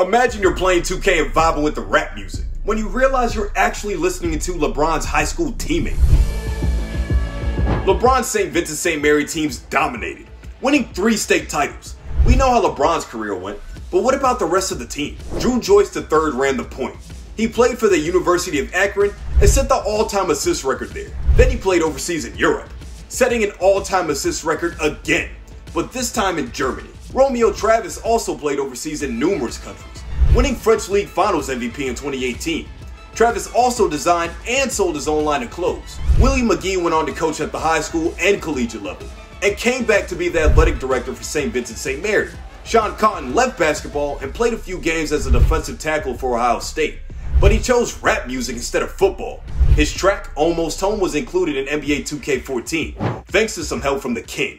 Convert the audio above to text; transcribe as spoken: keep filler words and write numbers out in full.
Imagine you're playing two K and vibing with the rap music, when you realize you're actually listening to LeBron's high school teammate. LeBron's Saint Vincent-Saint Mary teams dominated, winning three state titles. We know how LeBron's career went, but what about the rest of the team? Drew Joyce the third ran the point. He played for the University of Akron and set the all-time assist record there. Then he played overseas in Europe, setting an all-time assist record again, but this time in Germany. Romeo Travis also played overseas in numerous countries, winning French League Finals M V P in twenty eighteen. Travis also designed and sold his own line of clothes. William McGee went on to coach at the high school and collegiate level, and came back to be the athletic director for Saint Vincent-Saint Mary. Sean Cotton left basketball and played a few games as a defensive tackle for Ohio State, but he chose rap music instead of football. His track, Almost Home, was included in N B A two K fourteen, thanks to some help from the King.